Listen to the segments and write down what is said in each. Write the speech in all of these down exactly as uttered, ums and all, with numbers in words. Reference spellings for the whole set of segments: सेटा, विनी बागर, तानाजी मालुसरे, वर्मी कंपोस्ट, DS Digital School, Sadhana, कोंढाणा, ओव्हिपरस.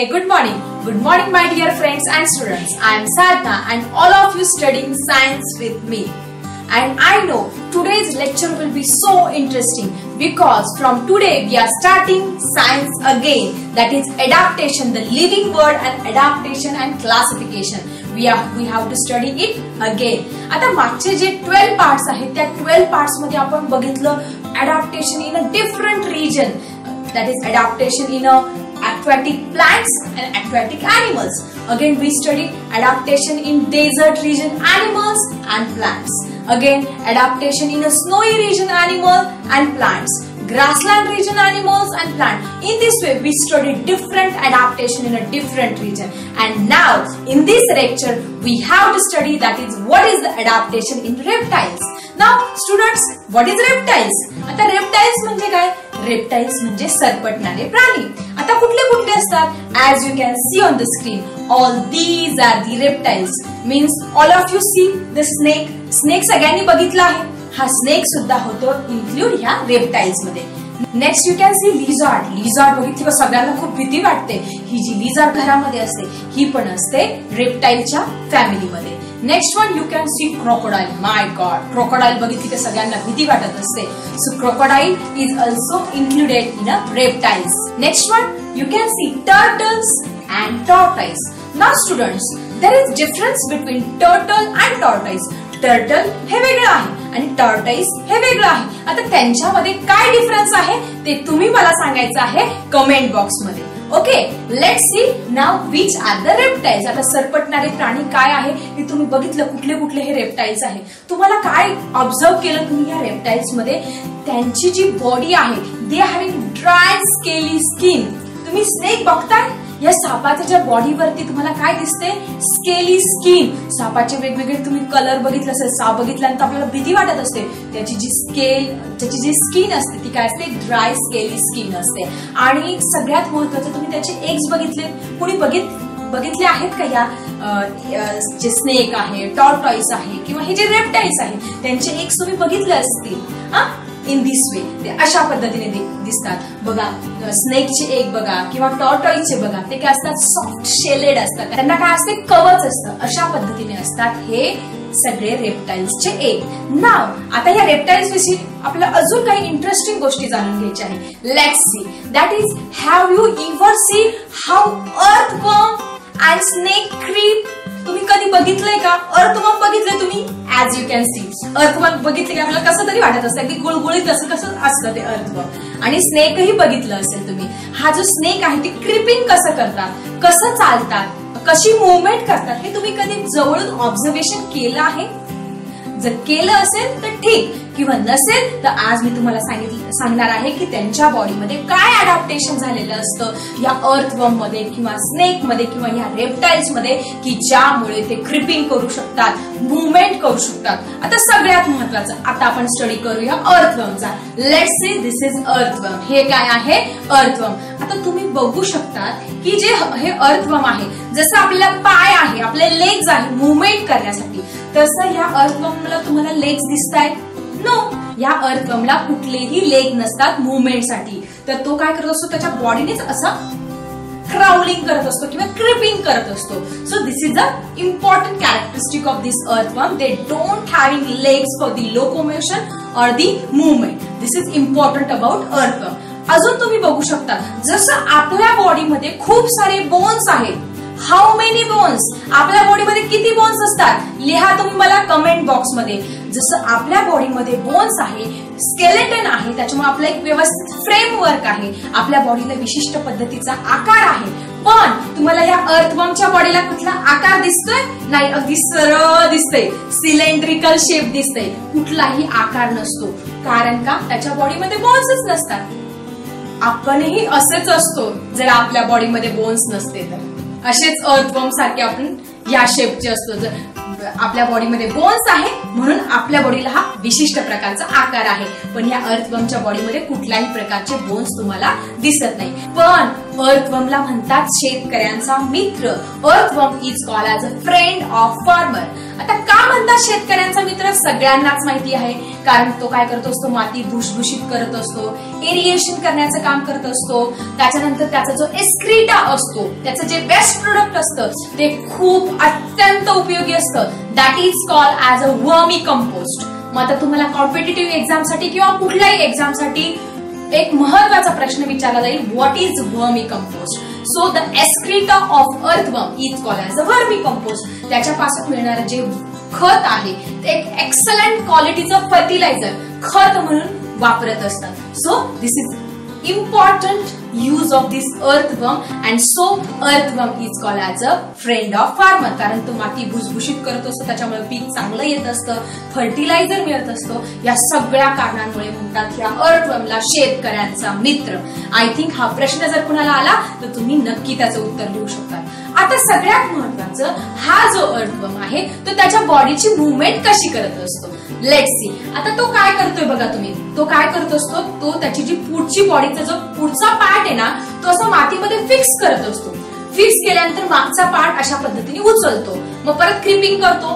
Okay, good morning. Good morning my dear friends and students. I am Sadhana and all of you studying science with me. And I know today's lecture will be so interesting because from today we are starting science again, that is adaptation, the living word and adaptation and classification. We have, we have to study it again. आता मागचे जे twelve parts आहेत त्या twelve parts मध्ये आपण बघितलं adaptation in a different region, that is adaptation in a aquatic plants and aquatic animals. Again we studied adaptation in desert region animals and plants. Again adaptation in a snowy region animal and plants, grassland region animals and plants. In this way we studied different adaptation in a different region, and now in this lecture we have to study, that is, what is the adaptation in reptiles. Now students, what is reptiles? आता reptiles म्हणजे काय? Reptiles म्हणजे सरपटणारे प्राणी. आता कुठले कुठले असतात? As you can see on the screen, all these are the reptiles. Means all of you see the snake. Snakes again बघितला आहे. हा snake सुद्धा होतो include ह्या reptiles मध्ये. Next you can see lizard. Lizard बघितली का सगळ्यांना खूप भीती वाटते. ही जी lizard घरामध्ये असते, ही पण असते reptileच्या family मध्ये. Next one you can see crocodile. My God, crocodile बघितली की सगळ्यांना भीती वाटत असते. So crocodile is also included in a reptiles. Next one you can see turtles and tortoise. Now students, there is difference between turtle and tortoise. Turtle हे वेगळं आहे आणि tortoise हे वेगळं आहे. आता त्यांच्यामध्ये काय डिफरन्स आहे ते तुम्ही मला सांगायचं आहे कमेंट बॉक्स मध्ये. Okay, let's see now which are the reptiles. आता सरपटणारे प्राणी काय आहे हे तुम्ही बघितलं, कुठले कुठले हे reptiles आहे. तुम्हाला काय ऑब्झर्व केलं तुम्ही या reptiles मध्ये? त्यांची जी बॉडी आहे, they have dry scaly skin. तुम्ही स्नेक बघताय, या सापाच्या ज्या बॉडीवरती तुम्हाला काय दिसते? Scaly skin. सापाचे वेगवेगळे तुम्ही कलर बघितलं असेल, साप बघितल्यानंतर आपल्याला भीती वाटत असते. त्याची जी स्केल, त्याची जी स्किन असते ती काय असते? ड्राय स्केली स्किन असते. आणि सगळ्यात महत्त्वाचं, तुम्ही त्याचे एग्स बघितले? कोणी बघितले बघितले आहेत का? या जे स्नेक आहे, टॉर्टॉइस आहे किंवा हे जे रेप्टाइल्स आहेत त्यांचे एग्स तुम्ही बघितले असतील. हां, इन दिस वे ते अशा पद्धतीने दिसतात. बघा, स्नेकचे एक बघा किंवा टॉर्टॉइसचे बघा, ते काय असतात? सॉफ्ट शेलेड असतात. त्यांना काय असते? कवच असतं. अशा पद्धतीने असतात हे सगळे रेप्टाइल्सचे एक. नाव आता या रेप्टाइल्स विषयी आपल्याला अजून काही इंटरेस्टिंग गोष्टी जाणून घ्यायच्या आहेत. Let's see, that is, have you ever see how earthworm and snake creep? तुम्ही कधी बघितलंय का अर्थवर्म? बघितले तुम्ही? As you can see, earthworm बघितले की आपल्याला कसं तरी वाटत असतं, अगदी गुळगुळीत असं कसं असतं ते अर्थवर्म. आणि स्नेकही बघितलं असेल तुम्ही. हा जो स्नेक आहे ते क्रिपिंग कसं करतात, कसं चालतात, कशी मुवमेंट करतात हे तुम्ही कधी जवळून ऑब्झर्वेशन केलं आहे? जर केलं असेल तर ठीक, किंवा नसेल तर आज मी तुम्हाला सांगितलं सांगणार आहे की त्यांच्या बॉडीमध्ये काय अडॅप्टेशन झालेलं असतं या अर्थवर्म मध्ये किंवा स्नेक मध्ये किंवा या रेप्टाइल्स मध्ये, की ज्यामुळे ते क्रिपिंग करू शकतात, मुवमेंट करू शकतात. आता सगळ्यात महत्त्वाचं, आता आपण स्टडी करूया अर्थवर्मचा. Let's see, this is earthworm. हे काय आहे? अर्थवर्म. आता तुम्ही बघू शकतात की जे हे अर्थवर्म आहे, जसं आपल्याला पाय आहे, आपले लेग्स आहे मुवमेंट करण्यासाठी, तसं या अर्थवर्मला तुम्हाला लेग्स दिसतायत? नो, या अर्थवर्मला कुठलेही लेग नसतात मुवमेंटसाठी. तर तो काय करत असतो? त्याच्या बॉडीनेच असा क्राउलिंग करत असतो किंवा क्रिपिंग करत असतो. So this is a important characteristic of this earthworm. They don't having legs for the locomotion or the movement. This is important about earthworm. अजून तुम्ही बघू शकता, जसं आपल्या बॉडीमध्ये खूप सारे बोन्स आहेत. How many bones? आपल्या बॉडीमध्ये किती बोन्स असतात लिहा तुम्ही मला कमेंट बॉक्स मध्ये. जसं आपल्या बॉडीमध्ये बोन्स आहे, स्केलेटन आहे, त्याच्यामुळे आपलं एक व्यवस्थित फ्रेमवर्क आहे, आपल्या बॉडीला विशिष्ट पद्धतीचा आकार आहे. पण तुम्हाला या अर्थवर्मच्या बॉडीला कुठला आकार दिसतोय? नाही, अगदी सरळ दिसतंय, सिलेंड्रिकल शेप दिसतंय. कुठलाही आकार नसतो, कारण का त्याच्या बॉडीमध्ये बोन्सच नसतात. आपणही असेच असतो जर आपल्या बॉडीमध्ये बोन्स नसते तर. असेच अर्थवर्म सारखे आपण या शेपचे असतो. जर आपल्या बॉडीमध्ये बोन्स आहे म्हणून आपल्या बॉडीला हा विशिष्ट प्रकारचा आकार आहे, पण या अर्थवर्मच्या बॉडीमध्ये कुठल्याही प्रकारचे बोन्स तुम्हाला दिसत नाही. पण earthwormला म्हणतात शेतकऱ्यांचा मित्र. earthworm is called as a friend of farmer. आता का म्हणतात शेतकऱ्यांचा मित्र सगळ्यांनाच माहिती आहे, कारण तो काय करत असतो, माती भुसभुशीत करत असतो, एरिएशन करण्याचं काम करत असतो. त्याच्यानंतर त्याचा जो एक्सक्रीटा असतो, त्याचं जे वेस्ट प्रोडक्ट असतं ते खूप अत्यंत उपयोगी असतं. That is called as a वर्मी कंपोस्ट. मग आता तुम्हाला कॉम्पिटेटिव्ह एक्झाम साठी किंवा कुठल्याही एक्झाम साठी एक महत्त्वाचा प्रश्न विचारला जाईल, what is वर्मी कंपोस्ट. So the excreta of earthworm is called as a वर्मी कंपोस्ट. त्याच्यापासून मिळणारं जे खत आहे ते एक एक्सलंट क्वालिटीचं फर्टिलायझर खत म्हणून वापरत असतात. So this is important use of this earthworm, and so earthworm is called as a friend of farmer. कारण तो माती भुसभुशीत करत असतो, त्याच्यामुळे पीक चांगलं येत असतं, फर्टिलायझर मिळत असतो. या सगळ्या कारणांमुळे म्हणतात या अर्थवर्मला शेतकऱ्यांचा मित्र. आय थिंक हा प्रश्न जर कुणाला आला तर तुम्ही नक्की त्याचं उत्तर देऊ शकता. आता सगळ्यात महत्त्वाचं, हा जो अर्थवर्म आहे तो त्याच्या बॉडीची मुवमेंट कशी करत असतो, लेट्स सी. आता तो काय करतोय बघा तुम्ही, तो काय करत असतो, तो त्याची जी पुढची बॉडीचा जो पुढचा पार्ट आहे ना तो असा मातीमध्ये फिक्स करत असतो. फिक्स केल्यानंतर मागचा पार्ट अशा पद्धतीने उचलतो, मग परत क्रिपिंग करतो,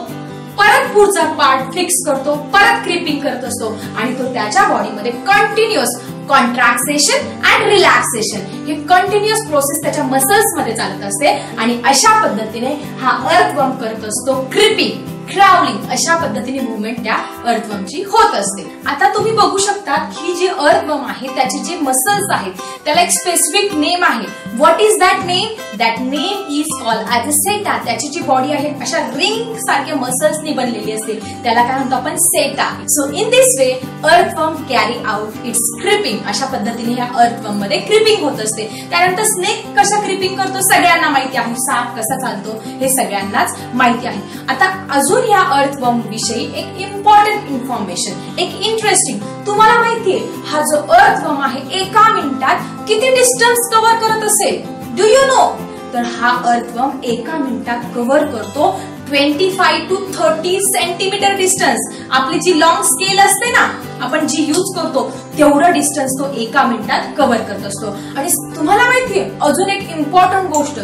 परत पुढचा पार्ट फिक्स करतो, परत क्रिपिंग करत असतो. आणि तो त्याच्या बॉडीमध्ये कंटिन्युअस कॉन्ट्रॅक्सेशन अँड रिलॅक्सेशन हे कंटिन्युअस प्रोसेस त्याच्या मसल्समध्ये चालत असते. आणि अशा पद्धतीने हा अर्थवर्म करत असतो क्रिपिंग, क्राउलिंग, अशा पद्धतीने मुवमेंट त्या अर्थवर्मची होत असते. आता तुम्ही बघू शकता की जे अर्थवर्म आहे त्याचे जे मसल्स आहेत त्याला एक स्पेसिफिक नेम आहे. What is that name? That name is called as a सेटा. त्याची जी बॉडी आहे अशा रिंग सारख्या मसल्सनी बनलेली असते, त्याला काय म्हणतो आपण, सेटा. So in this way earthworm carry out its creeping. अशा पद्धतीने ह्या अर्थवर्म मध्ये क्रिपिंग होत असते. त्यानंतर स्नेक कशा क्रिपिंग करतो सगळ्यांना माहिती आहे, साप कसा चालतो हे सगळ्यांनाच माहिती आहे. आता अजून या अर्थवर्म विषयी एक इम्पॉर्टंट इन्फॉर्मेशन, एक इंटरेस्टिंग, तुम्हाला माहितीये हा जो अर्थवर्म आहे एका मिनिटात किती डिस्टन्स कव्हर करत असेल, डू यू नो? तर हा अर्थवर्म एका मिनिटात कव्हर करतो twenty five to thirty centimetre distance. आपली जी लॉंग स्केल असते ना, आपण जी यूज करतो, तेवढं डिस्टन्स तो एका मिनिटात कव्हर करत असतो. आणि तुम्हाला माहितीये अजून एक इम्पॉर्टंट गोष्ट,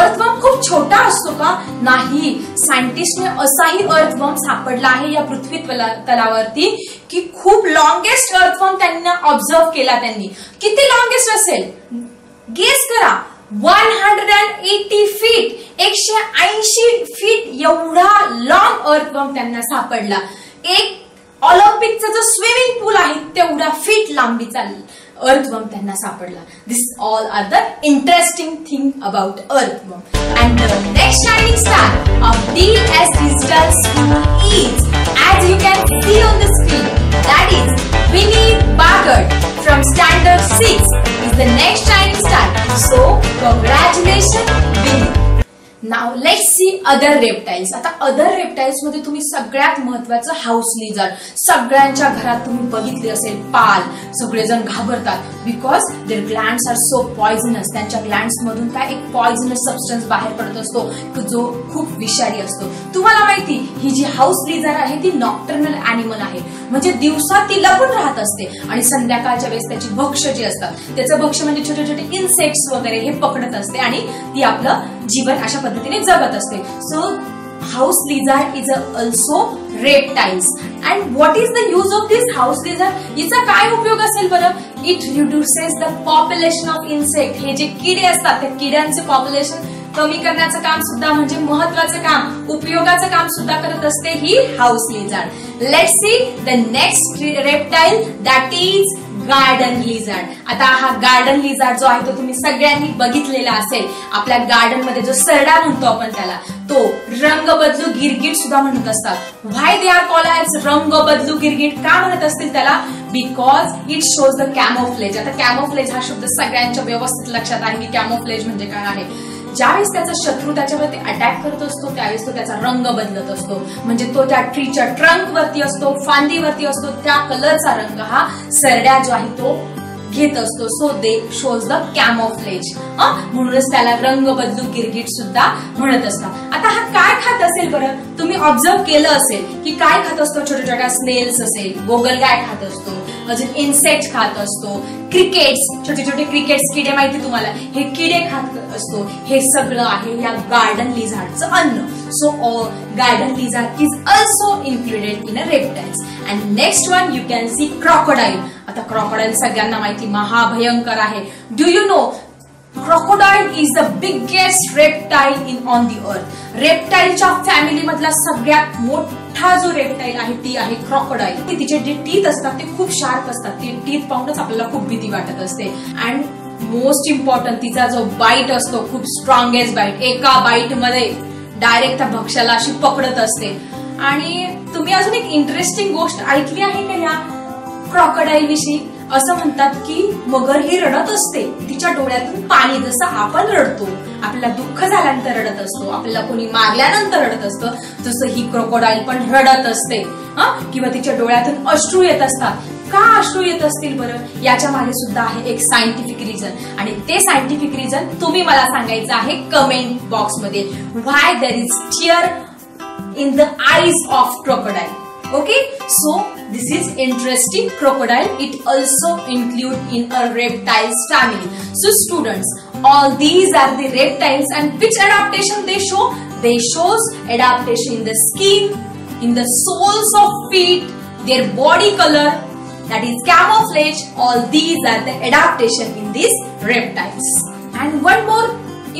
अर्थवर्म खूप छोटा असतो का? नाही. सायंटिस्टने असाही अर्थवर्म सापडला आहे या पृथ्वी तलावरती की खूप लॉंगेस्ट अर्थवर्म त्यांना ऑब्झर्व केला त्यांनी. किती लॉंगेस्ट असेल गेस करा? One hundred and eighty feet, एकशे ऐंशी फीट एवढा लॉंग अर्थवर्म त्यांना सापडला. एक ऑलिम्पिकचा जो स्विमिंग पूल आहे तेवढा फीट लांबीचा अर्थवर्म त्यांना सापडला. This all are the interesting thing about earthworm. And the next shining star of DS digital school is, as you can see on the screen, that is विनी बागर from standard six is the next shining star. So congratulation Vini. Now let's see other reptiles. आता other reptiles मध्ये तुम्ही सगळ्यात महत्वाचं house lizard. सगळ्यांच्या घरात तुम्ही बघितले असेल पाल, सगळेजण घाबरतात because their glands are so poisonous. त्यांच्या ग्लँड्स मधून काय एक पॉयझनस सबस्टन्स बाहेर पडत असतो जो खूप विषारी असतो. तुम्हाला माहिती ही जी हाऊस लिझर्ड आहे ती नॉक्टर्नल अॅनिमल आहे, म्हणजे दिवसात ती लपून राहत असते आणि संध्याकाळच्या वेळेस त्याची भक्ष जे असतात, त्याचं भक्ष म्हणजे छोटे छोटे इन्सेक्ट्स वगैरे हे पकडत असते आणि ती आपलं जीवन अशा पद्धतीने जगत असते. So house lizard is also reptiles. And what is the use of this house lizard? हिचा काय उपयोग असेल बरं? It reduces the population of insect. हे जे किडे असतात त्या किड्यांचे पॉप्युलेशन कमी करण्याचं काम सुद्धा, म्हणजे महत्वाचं काम, उपयोगाचं काम सुद्धा करत असते ही house lizard. Let's see the next reptile, that is garden lizard. आता हा गार्डन लिझर्ड जो आहे तो तुम्ही सगळ्यांनी बघितलेला असेल. आपल्या गार्डन मध्ये जो सरडा म्हणतो आपण त्याला, तो रंग बदलू गिरगिट सुद्धा म्हणत असतात. Why they are called as रंग बदलू गिरगिट? का म्हणत असतील त्याला? Because it shows the camouflage. आता कॅमोफ्लेज हा शब्द सगळ्यांच्या व्यवस्थित लक्षात आहे की कॅमोफ्लेज म्हणजे काय आहे. ज्यावेळेस त्याचा शत्रू त्याच्यावरती अटॅक करत असतो त्यावेळेस तो त्याचा रंग बदलत असतो, म्हणजे तो त्या ट्रीच्या ट्रंक वरती असतो, फांदीवरती असतो, त्या कलरचा रंग हा सरड्या जो आहे तो घेत असतो. So they shows the camouflage, म्हणूनच त्याला रंग बदलू गिरगिट सुद्धा म्हणत असतात. आता हा काय खात असेल बरं तुम्ही ऑब्जर्व केलं असेल की काय खात असतो छोटे छोटे स्नेल्स असेल गोगलगाय खात असतो अजून इन्सेक्ट खात असतो क्रिकेट्स छोटे छोटे क्रिकेट्स किडे माहिती तुम्हाला हे किडे खात असतो हे सगळं आहे या गार्डन लिझार्डचं अन्न so garden lizard is also included in a reptiles and next one you can see crocodile आता क्रोकोडाईल सगळ्यांना माहिती महाभयंकर आहे do you know crocodile is the biggest reptile in on the earth. Reptile च्या family मधला सगळ्यात मोठा जो reptile आहे ती आहे crocodile. तिचे जे teeth असतात ते खूप sharp असतात. ते teeth पाहूनच आपल्याला खूप भीती वाटत असते. And most important तिचा जो bite असतो खूप strongest bite. एका bite मध्ये direct त्या भक्ष्याला अशी पकडत असते. आणि तुम्ही अजून एक interesting गोष्ट ऐकली आहे का या crocodile विषयी? असं म्हणतात की मगर ही रडत असते तिच्या डोळ्यातून पाणी जसं आपण रडतो आपल्याला दुःख झाल्यानंतर रडत असतो आपल्याला कोणी मारल्यानंतर रडत असतं तसं ही क्रोकोडाईल पण रडत असते हा किंवा तिच्या डोळ्यातून अश्रू येत असतात का अश्रू येत असतील बरं याच्या मागे सुद्धा आहे एक सायंटिफिक रिझन आणि ते सायंटिफिक रिझन तुम्ही मला सांगायचं आहे कमेंट बॉक्स मध्ये why there is tear in the eyes of crocodile Okay, so this is interesting. Crocodile. It also include in a reptiles family. So students, all these are the reptiles, and which adaptation they show? They shows adaptation in the skin, in the soles of feet, their body color, that is camouflage. All these are the adaptation in these reptiles. And one more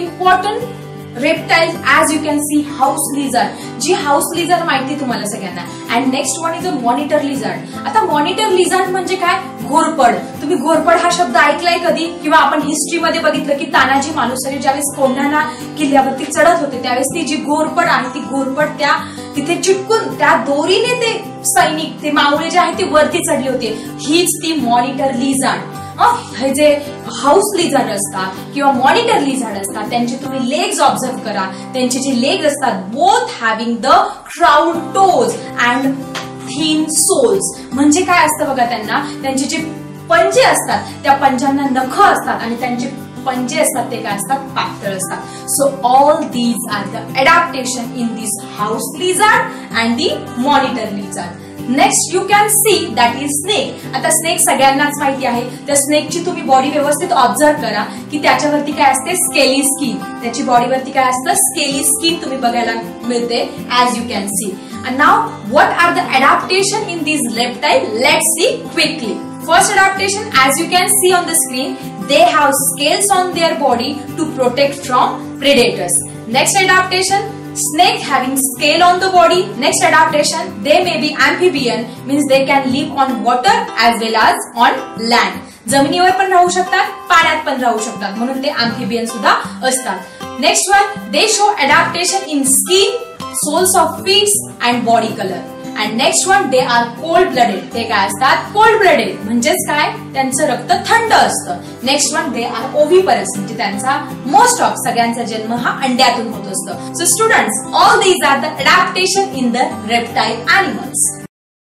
important reptiles, as you can see, house lizard. जी house lizard माहिती तुम्हाला सगळ्यांना and next one is a monitor lizard आता monitor lizard म्हणजे काय घोरपड तुम्ही घोरपड हा शब्द ऐकलाय कधी किंवा आपण हिस्ट्रीमध्ये बघितलं की तानाजी मालुसरे ज्यावेळेस कोंढाणा किल्ल्यावरती चढत होते त्यावेळेस ती जी घोरपड आहे ती घोरपड त्या तिथे चिटकून त्या दोरीने ते सैनिक ते मावळे जे आहे ते वरती चढले होते हीच ती मॉनिटर लिझर्ड हे जे हाऊस लिझार्ड असतात किंवा मॉनिटर लिझार्ड असतात त्यांचे तुम्ही लेग्स ऑब्झर्व करा त्यांचे जे लेग्स असतात both having the crowd toes and thin soles म्हणजे काय असतं बघा त्यांना त्यांचे जे पंजे असतात त्या पंजांना नख असतात आणि त्यांचे पंजे असतात ते काय असतात पातळ असतात so all these are the adaptation in this house lizard and the monitor lizard next you can see that is snake आता स्नेक सगळ्यांनाच माहिती आहे त्या स्नेकची तुम्ही बॉडी व्यवस्थित ऑब्झर्व करा की त्याच्यावरती काय असते स्केली स्किन त्याची बॉडीवरती काय असतं स्केली स्किन तुम्ही बघायला मिळते as you can see and now what are the adaptation in this reptile let's see quickly first adaptation as you can see on the screen they have scales on their body to protect from predators next adaptation snake having scale on the body next adaptation they may be amphibian means they can live on water as well as on land जमिनीवर पण राहू शकतात पाण्यात पण राहू शकतात म्हणून ते amphibian सुद्धा असतात next one they show adaptation in skin soles of feet and body color and next one they are cold blooded ते काय असतात cold blooded म्हणजेच काय त्यांचं रक्त थंड असतं next one they are ओव्हिपरस म्हणजे त्यांचा मोस्ट ऑफ सगळ्यांचा जन्म हा अंड्यातून होत असतो so students all these are the adaptation in the reptile animals